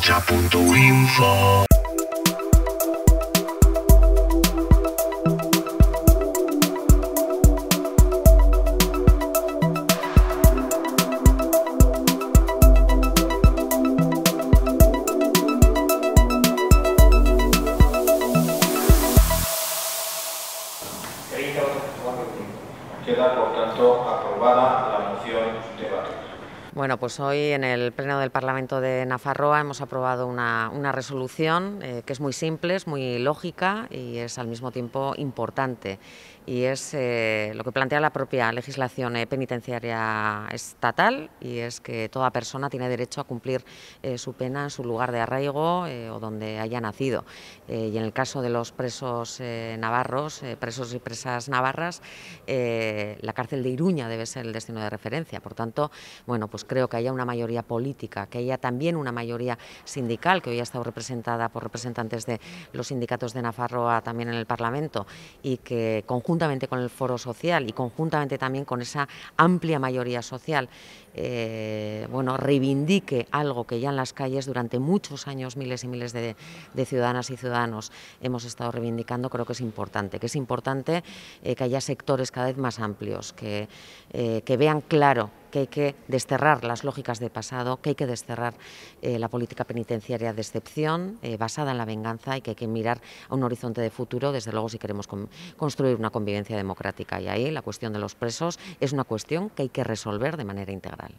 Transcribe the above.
forosocia.info. Queda, por tanto, aprobada la moción debatida. Bueno, pues hoy en el Pleno del Parlamento de Nafarroa hemos aprobado una resolución que es muy simple, es muy lógica y es al mismo tiempo importante. Y es lo que plantea la propia legislación penitenciaria estatal, y es que toda persona tiene derecho a cumplir su pena en su lugar de arraigo o donde haya nacido. Y en el caso de los presos navarros, presos y presas navarras, la cárcel de Iruña debe ser el destino de referencia. Por tanto, bueno, pues creo que haya una mayoría política, que haya también una mayoría sindical, que hoy ha estado representada por representantes de los sindicatos de Nafarroa también en el Parlamento, y que conjuntamente con el Foro Social y conjuntamente también con esa amplia mayoría social, bueno, reivindique algo que ya en las calles durante muchos años miles y miles de ciudadanas y ciudadanos hemos estado reivindicando. Creo que es importante, que haya sectores cada vez más amplios, que vean claro que hay que desterrar las lógicas del pasado, que hay que desterrar la política penitenciaria de excepción basada en la venganza, y que hay que mirar a un horizonte de futuro, desde luego, si queremos construir una convivencia democrática. Y ahí la cuestión de los presos es una cuestión que hay que resolver de manera integral.